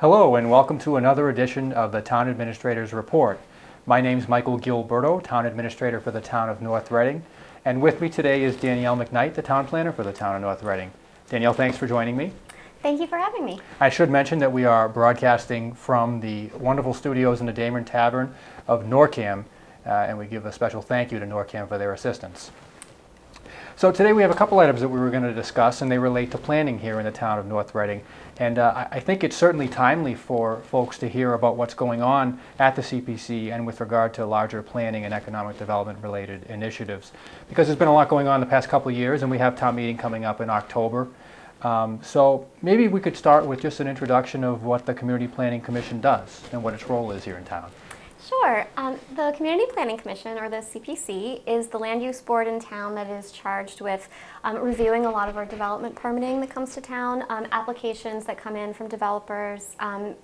Hello and welcome to another edition of the Town Administrator's Report. My name is Michael Gilleberto, Town Administrator for the Town of North Reading, and with me today is Danielle McKnight, the Town Planner for the Town of North Reading. Danielle, thanks for joining me. Thank you for having me. I should mention that we are broadcasting from the wonderful studios in the Dameron Tavern of NORCAM, and we give a special thank you to NORCAM for their assistance. So today we have a couple items that we were going to discuss, and they relate to planning here in the Town of North Reading. And I think it's certainly timely for folks to hear about what's going on at the CPC and with regard to larger planning and economic development related initiatives, because there's been a lot going on the past couple of years, and we have town meeting coming up in October. So maybe we could start with just an introduction of what the Community Planning Commission does and what its role is here in town. Sure. The Community Planning Commission, or the CPC, is the land use board in town that is charged with reviewing a lot of our development permitting that comes to town, applications that come in from developers,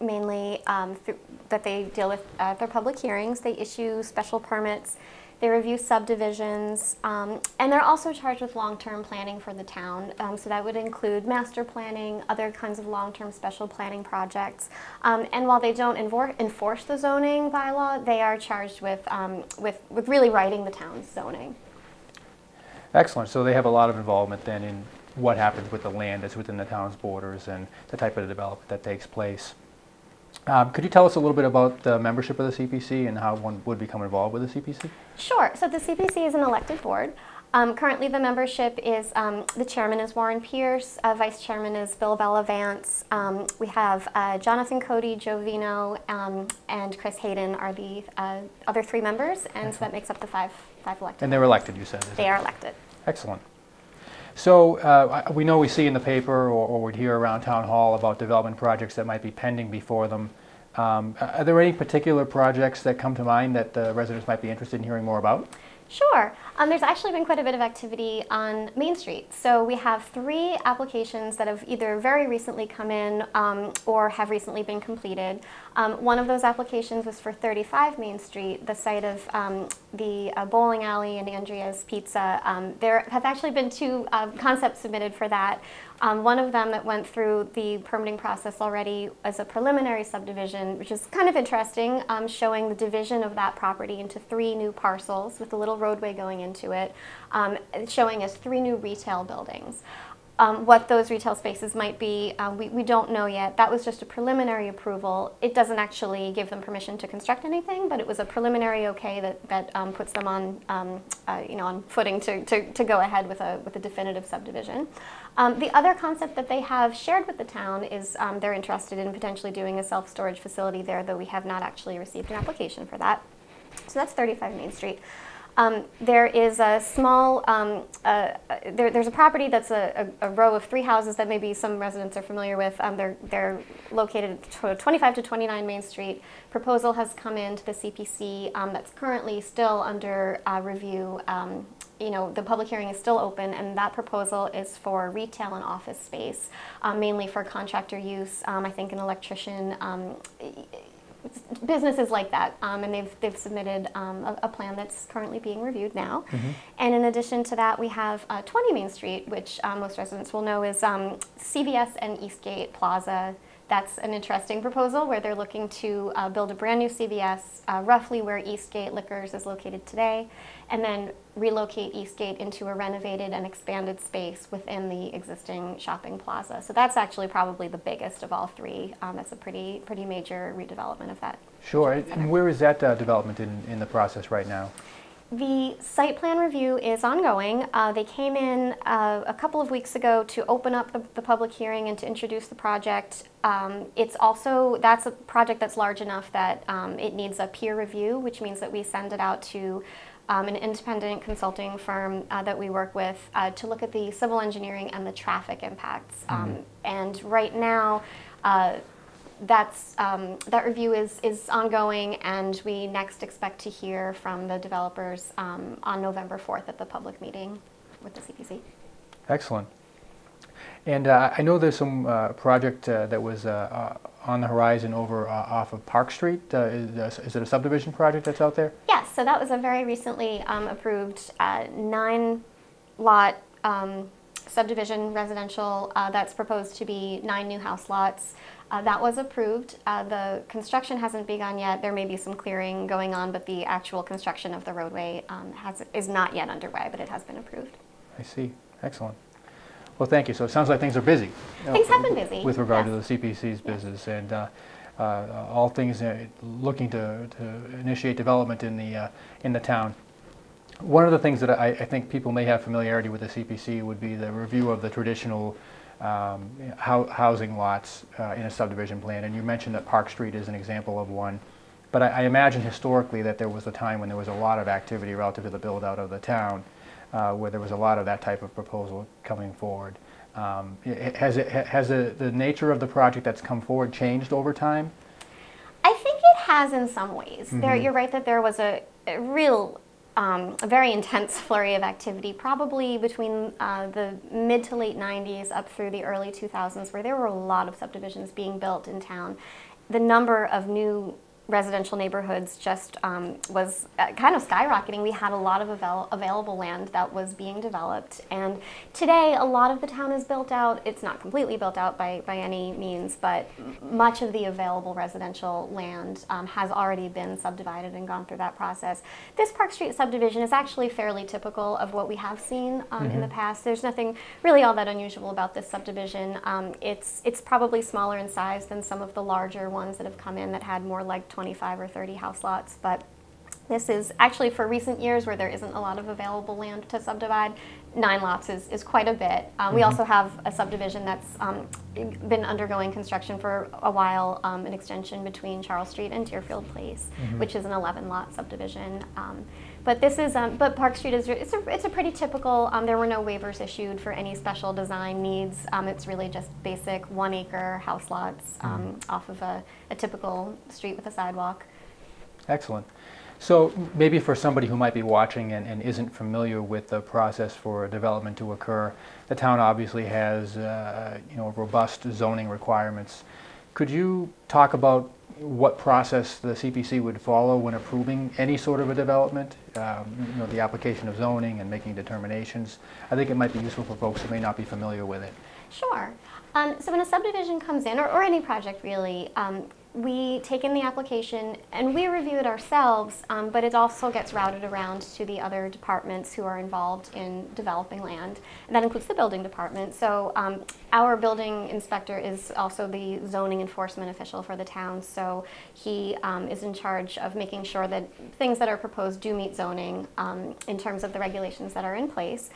mainly that they deal with at their public hearings. They issue special permits, they review subdivisions, and they're also charged with long-term planning for the town. So that would include master planning, other kinds of long-term special planning projects. And while they don't enforce the zoning bylaw, they are charged with really writing the town's zoning. Excellent. So they have a lot of involvement then in what happens with the land that's within the town's borders and the type of development that takes place. Could you tell us a little bit about the membership of the CPC and how one would become involved with the CPC? Sure. So the CPC is an elected board. Currently the membership is, the chairman is Warren Pierce, vice chairman is Bill Bellavance, we have Jonathan Cody, Jovino, and Chris Hayden are the other three members, and so that makes up the five elected. And they're elected, you said? They are elected. Excellent. So we know we see in the paper or we'd hear around town hall about development projects that might be pending before them. Are there any particular projects that come to mind that the residents might be interested in hearing more about? Sure. There's actually been quite a bit of activity on Main Street. So we have three applications that have either very recently come in or have recently been completed. One of those applications was for 35 Main Street, the site of the bowling alley and Andrea's Pizza. There have actually been two concepts submitted for that. One of them that went through the permitting process already as a preliminary subdivision, which is kind of interesting, showing the division of that property into three new parcels with a little roadway going into it, showing us three new retail buildings. What those retail spaces might be, we don't know yet. That was just a preliminary approval. It doesn't actually give them permission to construct anything, but it was a preliminary okay that puts them on, you know, on footing to go ahead with a definitive subdivision. The other concept that they have shared with the town is they're interested in potentially doing a self-storage facility there, though we have not actually received an application for that. So that's 35 Main Street. There is a small, there's a property that's a row of three houses that maybe some residents are familiar with. They're located at 25 to 29 Main Street. Proposal has come in to the CPC that's currently still under review. You know, the public hearing is still open, and that proposal is for retail and office space, mainly for contractor use. I think an electrician, businesses like that, and they've submitted a plan that's currently being reviewed now. Mm-hmm. And in addition to that, we have 20 Main Street, which most residents will know is CVS and Eastgate Plaza. That's an interesting proposal where they're looking to build a brand new CVS roughly where Eastgate Liquors is located today, and then relocate Eastgate into a renovated and expanded space within the existing shopping plaza. So that's actually probably the biggest of all three. That's a pretty major redevelopment of that. Sure. And where is that development in the process right now? The site plan review is ongoing. They came in a couple of weeks ago to open up the public hearing and to introduce the project. It's also, that's a project that's large enough that it needs a peer review, which means that we send it out to an independent consulting firm that we work with to look at the civil engineering and the traffic impacts. And right now, that review is ongoing, and we next expect to hear from the developers on November 4th at the public meeting. with the CPC. Excellent. And I know there's some project that was on the horizon over off of Park Street. Is it a subdivision project that's out there? Yes, so that was a very recently approved 9-lot subdivision residential that's proposed to be 9 new house lots. That was approved. The construction hasn't begun yet. There may be some clearing going on, but the actual construction of the roadway is not yet underway, but it has been approved. I see. Excellent. Well, thank you. So it sounds like things are busy. Things have been busy. With regard to the CPC's business and all things looking to initiate development in the town. One of the things that I think people may have familiarity with the CPC would be the review of the traditional housing lots in a subdivision plan. And you mentioned that Park Street is an example of one. But I imagine historically that there was a time when there was a lot of activity relative to the build-out of the town, where there was a lot of that type of proposal coming forward. Has the nature of the project that's come forward changed over time? I think it has in some ways. Mm-hmm. You're right that there was a real a very intense flurry of activity, probably between the mid to late 90s up through the early 2000s, where there were a lot of subdivisions being built in town. The number of new residential neighborhoods just was kind of skyrocketing. We had a lot of available land that was being developed, and today a lot of the town is built out. It's not completely built out by any means, but much of the available residential land has already been subdivided and gone through that process. This Park Street subdivision is actually fairly typical of what we have seen in the past. There's nothing really all that unusual about this subdivision. It's probably smaller in size than some of the larger ones that have come in that had more like 25 or 30 house lots, but this is actually for recent years where there isn't a lot of available land to subdivide. 9 lots is quite a bit. We also have a subdivision that's been undergoing construction for a while, an extension between Charles Street and Deerfield Place, which is an 11-lot subdivision. But this is, but Park Street is, it's a pretty typical. There were no waivers issued for any special design needs. It's really just basic 1-acre house lots off of a typical street with a sidewalk. Excellent. So maybe for somebody who might be watching and isn't familiar with the process for development to occur, the town obviously has robust zoning requirements. Could you talk about what process the CPC would follow when approving any sort of a development, the application of zoning and making determinations? I think it might be useful for folks who may not be familiar with it. Sure. So when a subdivision comes in, or any project really, we take in the application and we review it ourselves, but it also gets routed around to the other departments who are involved in developing land. And that includes the building department. So our building inspector is also the zoning enforcement official for the town. So he is in charge of making sure that things that are proposed do meet zoning in terms of the regulations that are in place.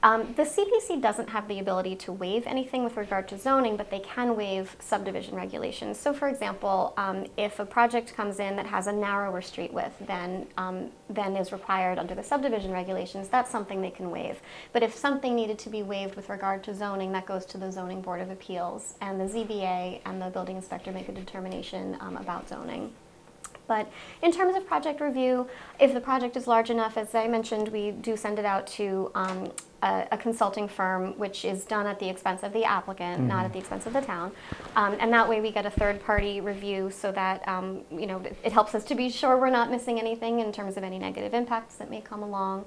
The CPC doesn't have the ability to waive anything with regard to zoning, but they can waive subdivision regulations. So, for example, if a project comes in that has a narrower street width than is required under the subdivision regulations, that's something they can waive. But if something needed to be waived with regard to zoning, that goes to the Zoning Board of Appeals, and the ZBA and the building inspector make a determination about zoning. But in terms of project review, if the project is large enough, as I mentioned, we do send it out to a consulting firm, which is done at the expense of the applicant, not at the expense of the town. And that way we get a third-party review so that it helps us to be sure we're not missing anything in terms of any negative impacts that may come along,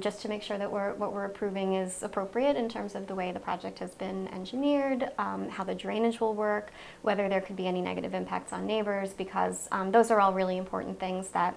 just to make sure that what we're approving is appropriate in terms of the way the project has been engineered, how the drainage will work, whether there could be any negative impacts on neighbors, because those are all really important things that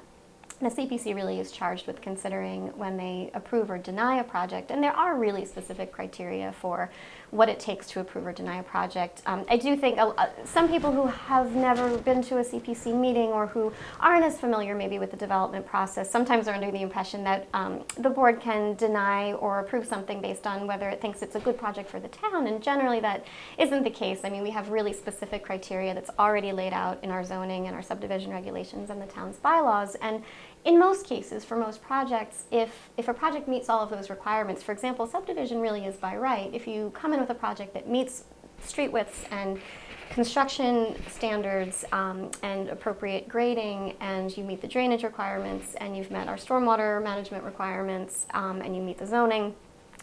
the CPC really is charged with considering when they approve or deny a project, and there are really specific criteria for what it takes to approve or deny a project. I do think some people who have never been to a CPC meeting or who aren't as familiar maybe with the development process sometimes are under the impression that the board can deny or approve something based on whether it thinks it's a good project for the town, and generally that isn't the case. I mean, we have really specific criteria that's already laid out in our zoning and our subdivision regulations and the town's bylaws, and in most cases, for most projects, if a project meets all of those requirements, for example, subdivision really is by right. If you come in with a project that meets street widths and construction standards and appropriate grading, and you meet the drainage requirements, and you've met our stormwater management requirements, and you meet the zoning,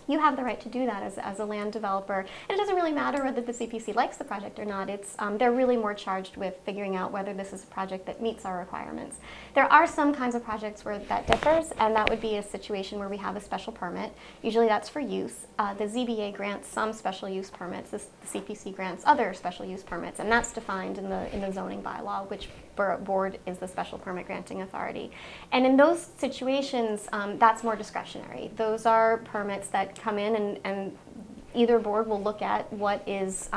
you have the right to do that as a land developer. And it doesn't really matter whether the CPC likes the project or not. It's, they're really more charged with figuring out whether this is a project that meets our requirements. There are some kinds of projects where that differs, and that would be a situation where we have a special permit. Usually that's for use. The ZBA grants some special use permits. The CPC grants other special use permits, and that's defined in the zoning bylaw, which board is the special permit granting authority. And in those situations, that's more discretionary. Those are permits that come in, and either board will look at what is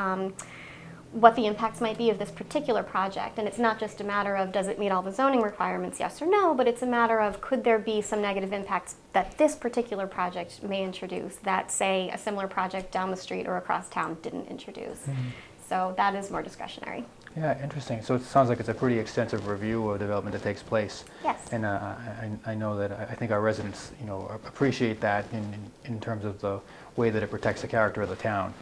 what the impacts might be of this particular project. And it's not just a matter of does it meet all the zoning requirements, yes or no, but it's a matter of could there be some negative impacts that this particular project may introduce that, say, a similar project down the street or across town didn't introduce. Mm-hmm. So that is more discretionary. Yeah, interesting. So it sounds like it's a pretty extensive review of development that takes place. Yes. And I know that I think our residents, you know, appreciate that in terms of the way that it protects the character of the town.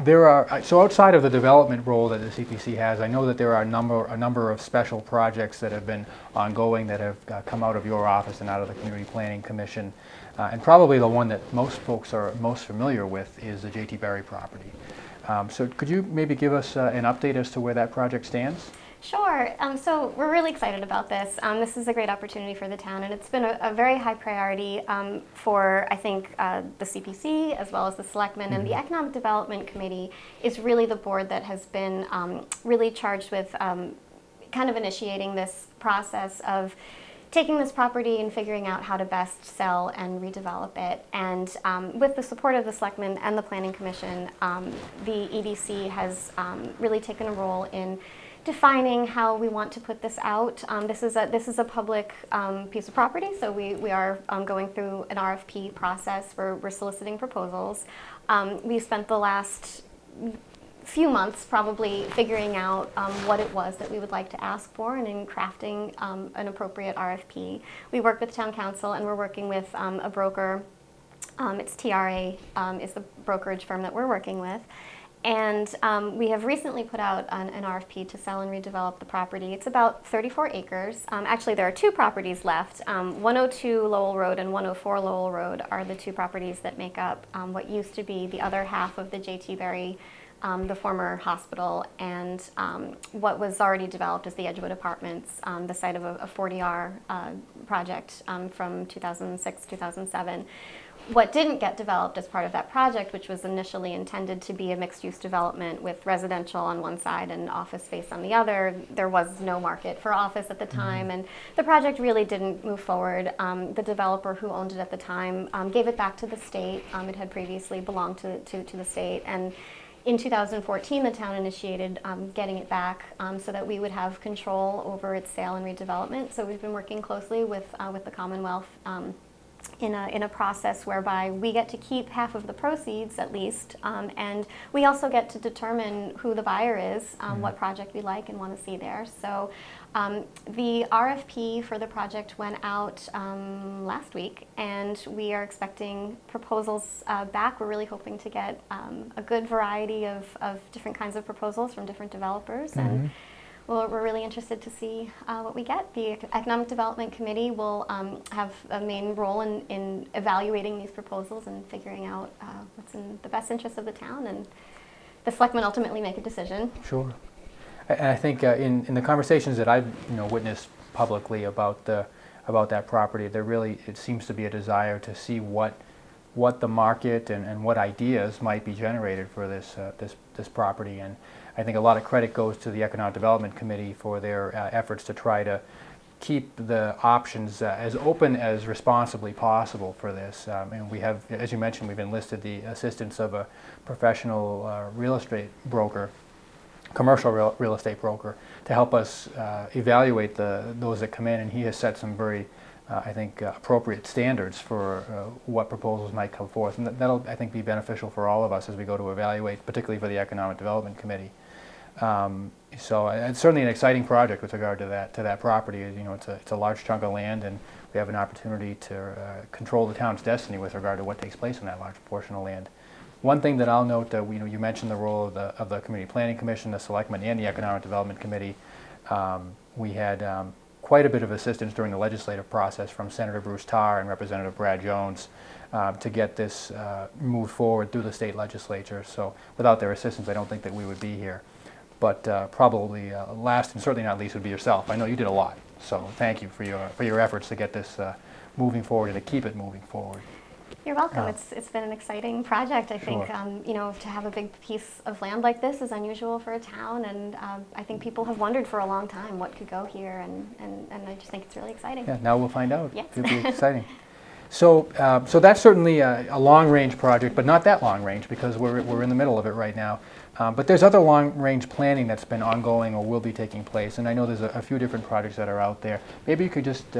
There are, so outside of the development role that the CPC has, I know that there are a number of special projects that have been ongoing that have come out of your office and out of the Community Planning Commission. And probably the one that most folks are most familiar with is the J.T. Berry property. So could you maybe give us an update as to where that project stands? Sure. So we're really excited about this. This is a great opportunity for the town, and it's been a very high priority for, I think, the CPC as well as the selectmen. Mm-hmm. And the Economic Development Committee is really the board that has been really charged with kind of initiating this process of taking this property and figuring out how to best sell and redevelop it. And with the support of the selectmen and the Planning Commission, the EDC has really taken a role in defining how we want to put this out. This is a public piece of property, so we are going through an RFP process. We're soliciting proposals. We spent the last few months probably figuring out what it was that we would like to ask for, and in crafting an appropriate RFP. We work with town council, and we're working with a broker. It's TRA is the brokerage firm that we're working with. And we have recently put out an RFP to sell and redevelop the property. It's about 34 acres. Actually, there are two properties left. 102 Lowell Road and 104 Lowell Road are the two properties that make up what used to be the other half of the J.T. Berry, the former hospital, and what was already developed as the Edgewood Apartments, the site of a 40R project from 2006, 2007. What didn't get developed as part of that project, which was initially intended to be a mixed-use development with residential on one side and office space on the other, there was no market for office at the time, and the project really didn't move forward. The developer who owned it at the time gave it back to the state. It had previously belonged to the state, and in 2014, the town initiated getting it back so that we would have control over its sale and redevelopment. So we've been working closely with the Commonwealth in a process whereby we get to keep half of the proceeds, at least, and we also get to determine who the buyer is, what project we like and want to see there. So the RFP for the project went out last week, and we are expecting proposals back. We're really hoping to get a good variety of different kinds of proposals from different developers. Mm-hmm. And we're really interested to see what we get. The Economic Development Committee will have a main role in evaluating these proposals and figuring out what's in the best interest of the town, and the selectmen ultimately make a decision. Sure. And I think in the conversations that I've witnessed publicly about that property, there really, it seems to be a desire to see what the market and what ideas might be generated for this this property. And I think a lot of credit goes to the Economic Development Committee for their efforts to try to keep the options as open as responsibly possible for this. And we have, as you mentioned, we've enlisted the assistance of a professional real estate broker, commercial real estate broker, to help us evaluate those that come in. And he has set some very, I think, appropriate standards for what proposals might come forth. And that'll, I think, be beneficial for all of us as we go to evaluate, particularly for the Economic Development Committee. So it's certainly an exciting project with regard to that property. You know, it's a large chunk of land, and we have an opportunity to control the town's destiny with regard to what takes place on that large portion of land. One thing that I'll note, you mentioned the role of the Community Planning Commission, the Selectmen, and the Economic Development Committee. We had quite a bit of assistance during the legislative process from Senator Bruce Tarr and Representative Brad Jones to get this moved forward through the state legislature. So without their assistance, I don't think that we would be here. But probably last and certainly not least would be yourself. I know you did a lot, so thank you for your efforts to get this moving forward and to keep it moving forward. You're welcome. It's been an exciting project. I think you know, to have a big piece of land like this is unusual for a town, and I think people have wondered for a long time what could go here, and I just think it's really exciting. Yeah, now we'll find out. Yes. It'll be exciting. So so that's certainly a long-range project, but not that long-range because we're in the middle of it right now. But there's other long-range planning that's been ongoing or will be taking place, and I know there's a few different projects that are out there. Maybe you could just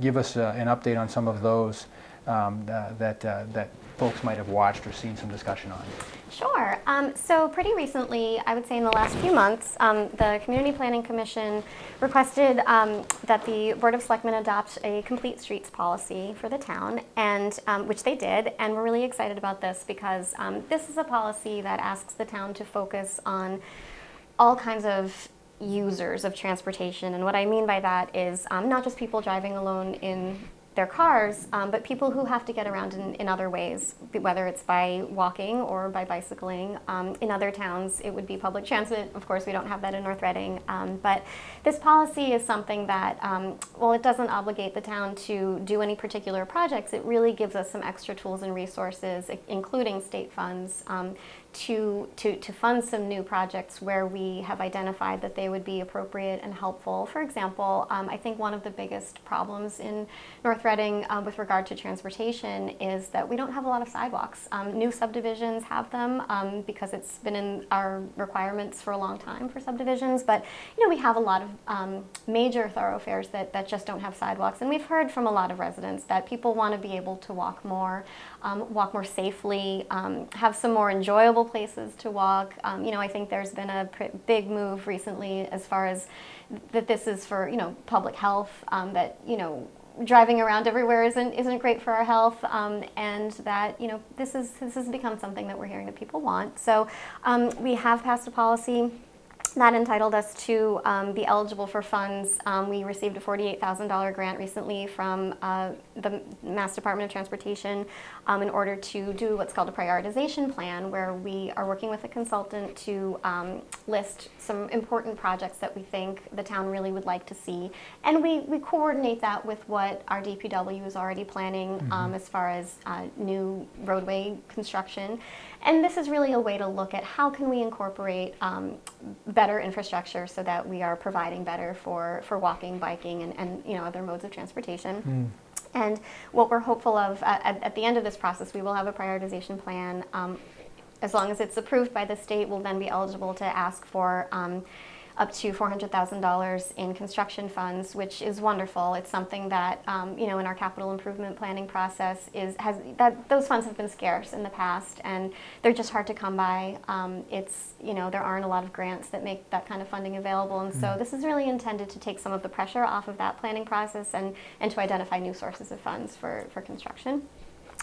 give us an update on some of those. That folks might have watched or seen some discussion on? Sure. So pretty recently, I would say in the last few months, the Community Planning Commission requested that the Board of Selectmen adopt a complete streets policy for the town, and which they did, and we're really excited about this because this is a policy that asks the town to focus on all kinds of users of transportation, and what I mean by that is not just people driving alone in their cars, but people who have to get around in other ways, whether it's by walking or by bicycling. In other towns, it would be public transit. Of course, we don't have that in North Reading, but this policy is something that, while it doesn't obligate the town to do any particular projects, it really gives us some extra tools and resources, including state funds, to fund some new projects where we have identified that they would be appropriate and helpful. For example, I think one of the biggest problems in North Reading with regard to transportation is that we don't have a lot of sidewalks. New subdivisions have them because it's been in our requirements for a long time for subdivisions, but you know, we have a lot of major thoroughfares that just don't have sidewalks, and we've heard from a lot of residents that people want to be able to walk more safely, have some more enjoyable places to walk. You know, I think there's been a big move recently as far as that this is for, you know, public health, that, you know, driving around everywhere isn't great for our health, and that, you know, this has become something that we're hearing that people want. So we have passed a policy that entitled us to be eligible for funds. We received a $48,000 grant recently from the Mass Department of Transportation in order to do what's called a prioritization plan, where we are working with a consultant to list some important projects that we think the town really would like to see. And we coordinate that with what our DPW is already planning as far as new roadway construction. And this is really a way to look at how can we incorporate better infrastructure so that we are providing better for walking, biking, and you know, other modes of transportation. And what we're hopeful of at the end of this process, we will have a prioritization plan. As long as it's approved by the state, we'll then be eligible to ask for up to $400,000 in construction funds, which is wonderful. It's something that, you know, in our capital improvement planning process those funds have been scarce in the past, and they're just hard to come by. It's, you know, there aren't a lot of grants that make that kind of funding available, and so this is really intended to take some of the pressure off of that planning process and to identify new sources of funds for construction.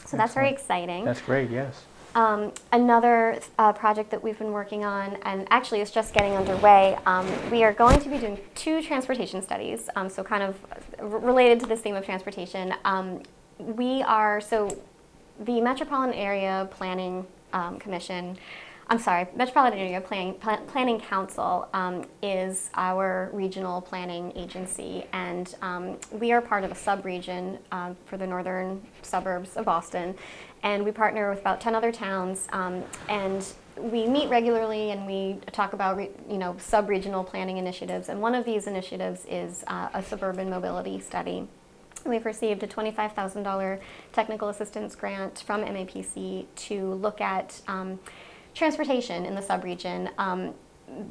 So that's very exciting. That's great, yes. Another project that we've been working on, and actually it's just getting underway, we are going to be doing 2 transportation studies, so kind of related to this theme of transportation. So the Metropolitan Area Planning Commission, I'm sorry, Metropolitan Area Planning Council is our regional planning agency, and we are part of a sub-region for the northern suburbs of Boston, and we partner with about 10 other towns, and we meet regularly and we talk about you know, sub-regional planning initiatives, and one of these initiatives is a suburban mobility study. We've received a $25,000 technical assistance grant from MAPC to look at transportation in the subregion.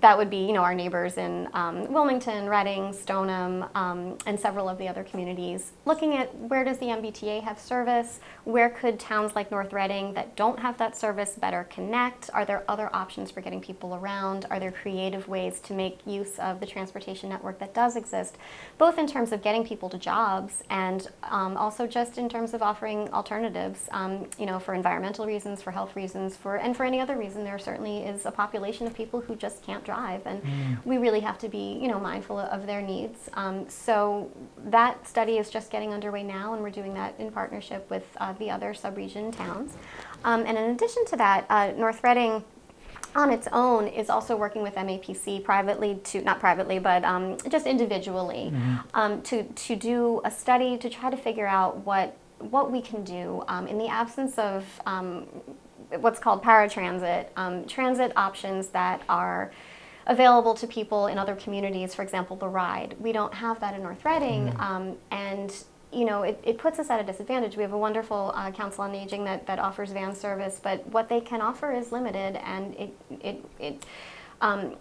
That would be, you know, our neighbors in Wilmington, Reading, Stoneham, and several of the other communities. Looking at where does the MBTA have service? Where could towns like North Reading that don't have that service better connect? Are there other options for getting people around? Are there creative ways to make use of the transportation network that does exist, both in terms of getting people to jobs and also just in terms of offering alternatives, you know, for environmental reasons, for health reasons, and for any other reason? There certainly is a population of people who just can't can't drive, and we really have to be, you know, mindful of their needs. So that study is just getting underway now, and we're doing that in partnership with the other subregion towns. And in addition to that, North Reading on its own is also working with MAPC privately to, not privately, but just individually, to do a study to try to figure out what we can do in the absence of what's called paratransit, transit options that are available to people in other communities, for example, the ride. We don't have that in North Reading, and you know, it puts us at a disadvantage. We have a wonderful Council on Aging that offers van service, but what they can offer is limited, and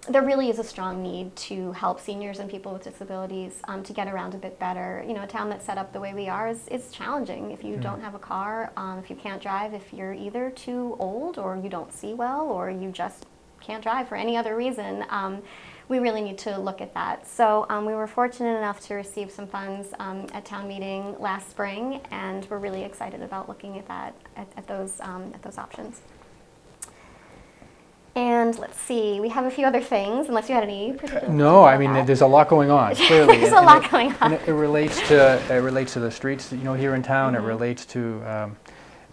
there really is a strong need to help seniors and people with disabilities to get around a bit better. You know, a town that's set up the way we are is challenging. If you don't have a car, if you can't drive, if you're either too old or you don't see well or you just can't drive for any other reason, we really need to look at that. So we were fortunate enough to receive some funds at town meeting last spring, and we're really excited about looking at that, at those options. And let's see, we have a few other things, unless you had any particular... No, I mean, there's a lot going on, clearly. there's a lot going on. And it relates to the streets, you know, here in town. It relates to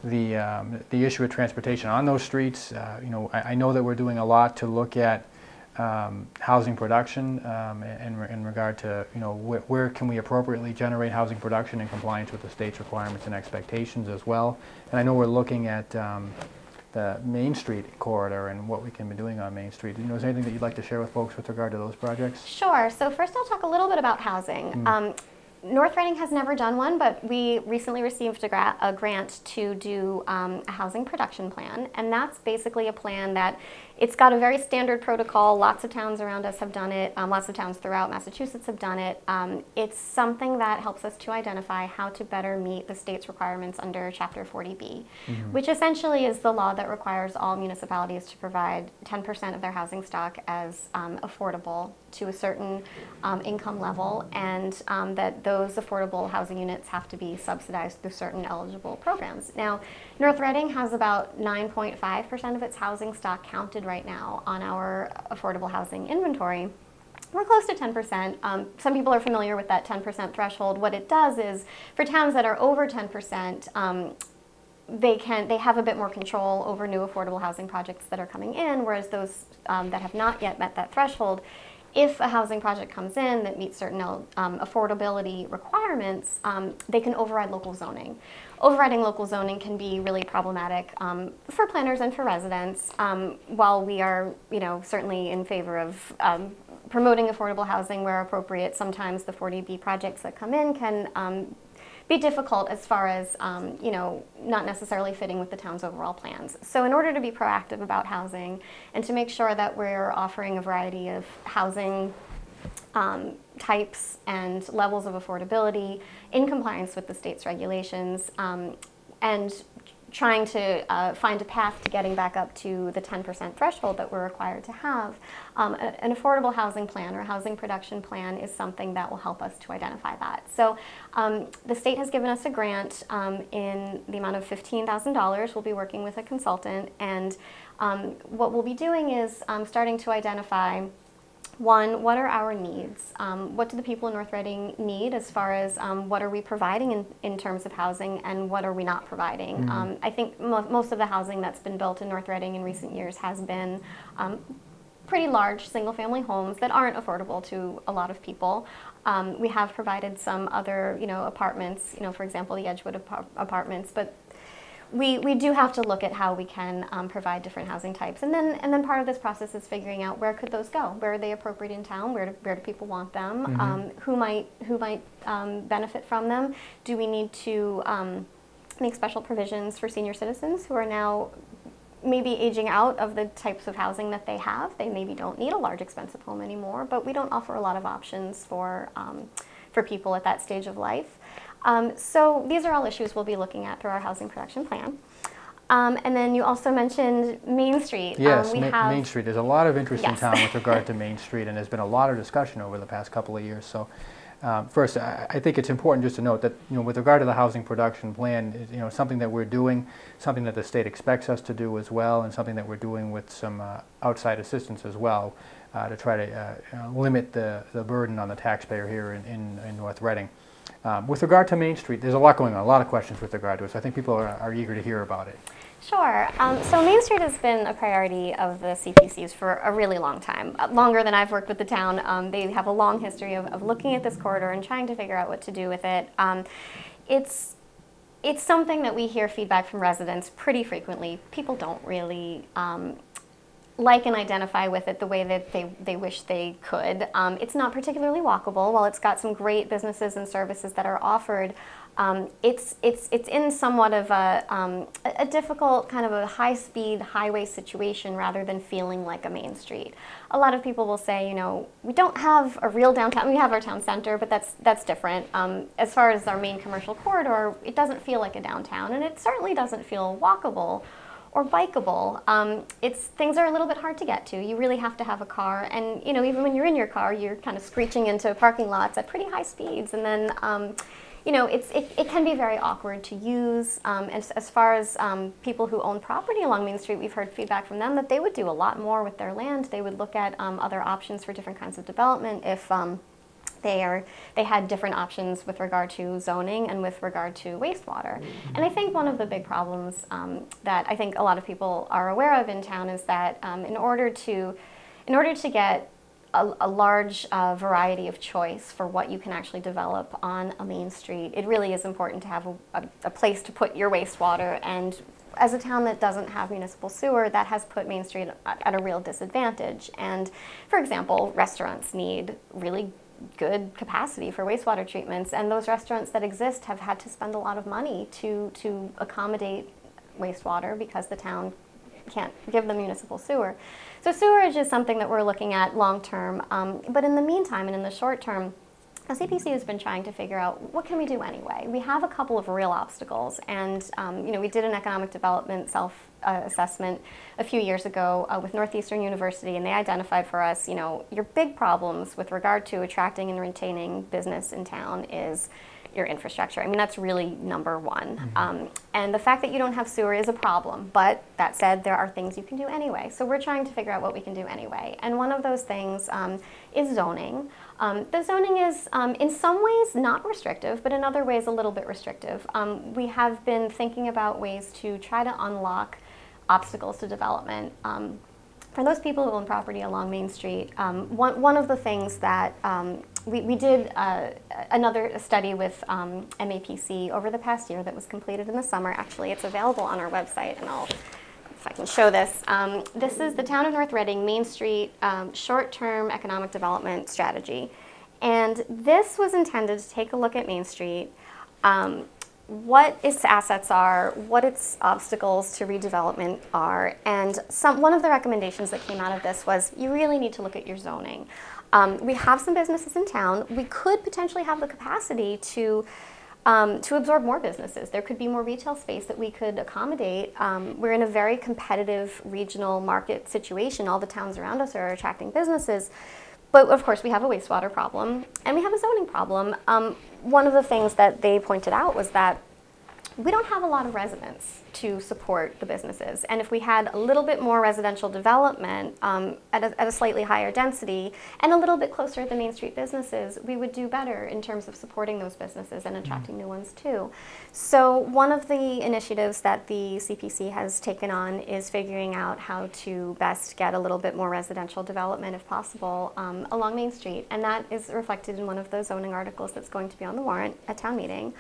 the issue of transportation on those streets. You know, I know that we're doing a lot to look at housing production in regard to, you know, where can we appropriately generate housing production in compliance with the state's requirements and expectations as well. And I know we're looking at... the Main Street corridor and what we can be doing on Main Street. You know, is there anything that you'd like to share with folks with regard to those projects? Sure. So first I'll talk a little bit about housing. North Reading has never done one, but we recently received a grant to do a housing production plan, and that's basically a plan that it's got a very standard protocol. Lots of towns around us have done it. Lots of towns throughout Massachusetts have done it. It's something that helps us to identify how to better meet the state's requirements under Chapter 40B, which essentially is the law that requires all municipalities to provide 10% of their housing stock as affordable to a certain income level, and that those affordable housing units have to be subsidized through certain eligible programs. Now, North Reading has about 9.5% of its housing stock counted right now on our affordable housing inventory. We're close to 10%. Some people are familiar with that 10% threshold. What it does is, for towns that are over 10%, they have a bit more control over new affordable housing projects that are coming in, whereas those that have not yet met that threshold, if a housing project comes in that meets certain affordability requirements, they can override local zoning. Overriding local zoning can be really problematic for planners and for residents. While we are, you know, certainly in favor of promoting affordable housing where appropriate, sometimes the 40B projects that come in can be difficult as far as, you know, not necessarily fitting with the town's overall plans. So in order to be proactive about housing and to make sure that we're offering a variety of housing types and levels of affordability in compliance with the state's regulations, and trying to find a path to getting back up to the 10% threshold that we're required to have, an affordable housing plan or housing production plan is something that will help us to identify that. So the state has given us a grant in the amount of $15,000. We'll be working with a consultant, and what we'll be doing is starting to identify, one, what are our needs? What do the people in North Reading need as far as what are we providing in terms of housing, and what are we not providing? I think most of the housing that's been built in North Reading in recent years has been pretty large single-family homes that aren't affordable to a lot of people. We have provided some other, you know, apartments, you know, for example, the Edgewood Apartments, but we do have to look at how we can provide different housing types, and then part of this process is figuring out where could those go, where are they appropriate in town, where do people want them, who might benefit from them. Do we need to make special provisions for senior citizens who are now maybe aging out of the types of housing that they have? They maybe don't need a large expensive home anymore, but we don't offer a lot of options for people at that stage of life. So these are all issues we'll be looking at through our housing production plan. And then you also mentioned Main Street. Yes, Main Street. There's a lot of interest in town with regard to Main Street, and there's been a lot of discussion over the past couple of years. So first, I think it's important just to note that, you know, with regard to the housing production plan, you know, something that we're doing, something that the state expects us to do as well, and something that we're doing with some outside assistance as well. to try to limit the burden on the taxpayer here in North Reading. With regard to Main Street, there's a lot going on, a lot of questions with regard to it, so I think people are eager to hear about it. Sure. So Main Street has been a priority of the CPCs for a really long time, longer than I've worked with the town. They have a long history of looking at this corridor and trying to figure out what to do with it. It's something that we hear feedback from residents pretty frequently. People don't really like and identify with it the way that they wish they could. It's not particularly walkable. While it's got some great businesses and services that are offered, it's in somewhat of a difficult kind of a high-speed highway situation rather than feeling like a main street. A lot of people will say, you know, we don't have a real downtown. We have our town center, but that's different. As far as our main commercial corridor, it doesn't feel like a downtown, and it certainly doesn't feel walkable or bikeable. Things are a little bit hard to get to. You really have to have a car, and you know, even when you're in your car, you're kind of screeching into parking lots at pretty high speeds, and then. You know, it can be very awkward to use. As far as people who own property along Main Street, we've heard feedback from them that they would do a lot more with their land. They would look at other options for different kinds of development if they had different options with regard to zoning and with regard to wastewater. And I think one of the big problems that I think a lot of people are aware of in town is that in order to get a large variety of choice for what you can actually develop on a main street, it really is important to have a place to put your wastewater, and as a town that doesn't have municipal sewer, that has put Main Street at a real disadvantage. And for example, restaurants need really good capacity for wastewater treatments, and those restaurants that exist have had to spend a lot of money to accommodate wastewater because the town can't give them municipal sewer. So sewerage is something that we're looking at long term, but in the meantime and in the short term, the CPC has been trying to figure out what can we do anyway. We have a couple of real obstacles, and you know, we did an economic development self-assessment a few years ago with Northeastern University, and they identified for us, you know, your big problems with regard to attracting and retaining business in town is your infrastructure. I mean, that's really number one. Mm-hmm. And the fact that you don't have sewer is a problem, but that said, there are things you can do anyway. So we're trying to figure out what we can do anyway. And one of those things is zoning. The zoning is in some ways not restrictive, but in other ways a little bit restrictive. We have been thinking about ways to try to unlock obstacles to development. For those people who own property along Main Street, one of the things that we did another study with MAPC over the past year that was completed in the summer. Actually, it's available on our website, and if I can show this. This is the Town of North Reading Main Street Short-Term Economic Development Strategy. And this was intended to take a look at Main Street, what its assets are, what its obstacles to redevelopment are. And one of the recommendations that came out of this was you really need to look at your zoning. We have some businesses in town. We could potentially have the capacity to absorb more businesses. There could be more retail space that we could accommodate. We're in a very competitive regional market situation. All the towns around us are attracting businesses. But of course, we have a wastewater problem, and we have a zoning problem. One of the things that they pointed out was that we don't have a lot of residents to support the businesses. And if we had a little bit more residential development at a slightly higher density and a little bit closer to the Main Street businesses, we would do better in terms of supporting those businesses and attracting new ones too. So one of the initiatives that the CPC has taken on is figuring out how to best get a little bit more residential development, if possible, along Main Street. And that is reflected in one of the zoning articles that's going to be on the warrant at town meeting.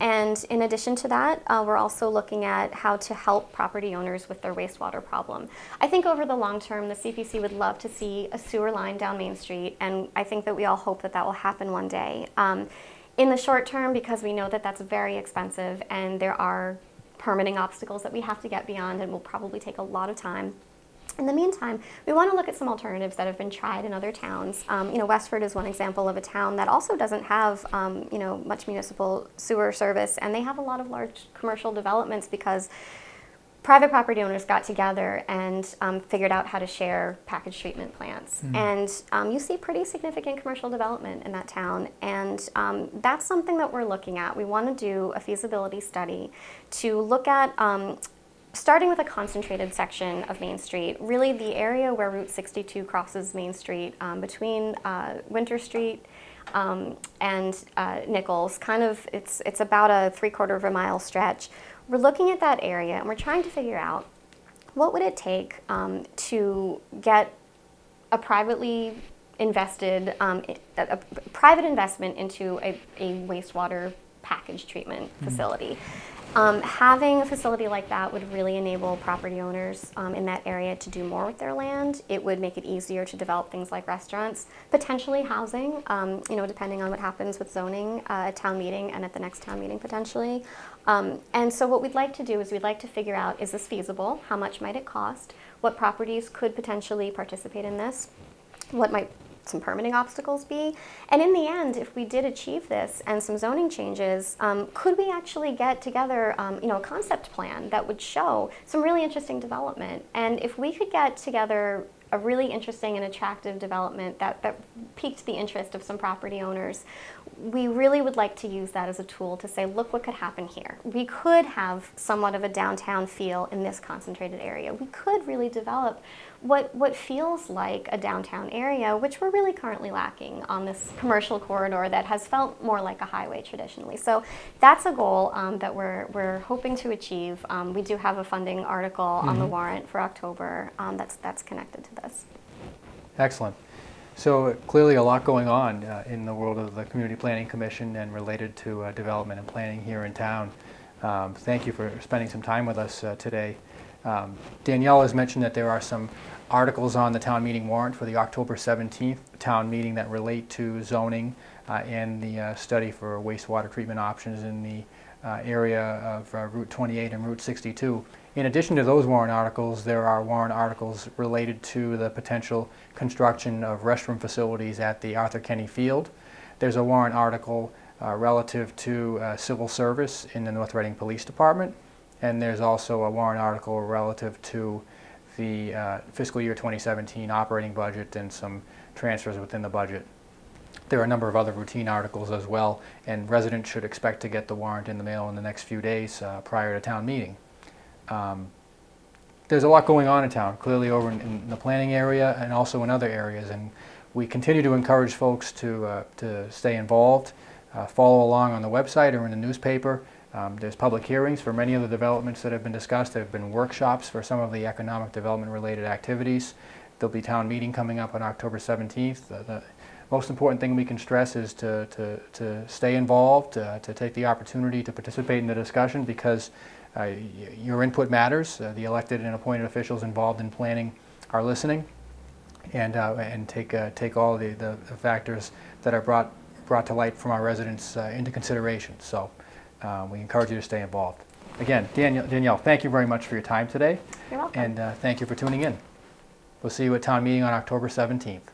And in addition to that, we're also looking at how to help property owners with their wastewater problem. I think over the long term, the CPC would love to see a sewer line down Main Street, and I think that we all hope that that will happen one day. In the short term, because we know that that's very expensive and there are permitting obstacles that we have to get beyond and will probably take a lot of time. In the meantime, we want to look at some alternatives that have been tried in other towns. You know, Westford is one example of a town that also doesn't have, you know, much municipal sewer service, and they have a lot of large commercial developments because private property owners got together and figured out how to share package treatment plants. Mm. And you see pretty significant commercial development in that town, and that's something that we're looking at. We want to do a feasibility study to look at Starting with a concentrated section of Main Street, really the area where Route 62 crosses Main Street between Winter Street and Nichols, kind of, it's about a 3/4 of a mile stretch. We're looking at that area and we're trying to figure out what would it take to get a privately invested, a private investment into a wastewater package treatment facility. Having a facility like that would really enable property owners in that area to do more with their land. It would make it easier to develop things like restaurants, potentially housing, you know, depending on what happens with zoning at town meeting and at the next town meeting potentially. And so what we'd like to do is we'd like to figure out, is this feasible? How much might it cost? What properties could potentially participate in this? What might some permitting obstacles be? And in the end, if we did achieve this and some zoning changes, could we actually get together you know, a concept plan that would show some really interesting development? And if we could get together a really interesting and attractive development that piqued the interest of some property owners, we really would like to use that as a tool to say, look what could happen here. We could have somewhat of a downtown feel in this concentrated area. We could really develop what feels like a downtown area, which we're really currently lacking on this commercial corridor that has felt more like a highway traditionally. So that's a goal that we're hoping to achieve. We do have a funding article on the warrant for October that's connected to this. Excellent. So clearly a lot going on in the world of the Community Planning Commission and related to development and planning here in town. Thank you for spending some time with us today. Danielle has mentioned that there are some articles on the town meeting warrant for the October 17th town meeting that relate to zoning and the study for wastewater treatment options in the area of Route 28 and Route 62. In addition to those warrant articles, there are warrant articles related to the potential construction of restroom facilities at the Arthur Kenny Field. There's a warrant article relative to civil service in the North Reading Police Department. And there's also a warrant article relative to the fiscal year 2017 operating budget and some transfers within the budget. There are a number of other routine articles as well, and residents should expect to get the warrant in the mail in the next few days prior to town meeting. There's a lot going on in town, clearly over in the planning area and also in other areas, and we continue to encourage folks to stay involved, follow along on the website or in the newspaper. There's public hearings for many of the developments that have been discussed. There have been workshops for some of the economic development related activities. There'll be town meeting coming up on October 17th. The most important thing we can stress is to stay involved, to take the opportunity to participate in the discussion, because your input matters. The elected and appointed officials involved in planning are listening and take all the factors that are brought to light from our residents into consideration. So. We encourage you to stay involved. Again, Danielle, thank you very much for your time today. You're welcome. And thank you for tuning in. We'll see you at town meeting on October 17th.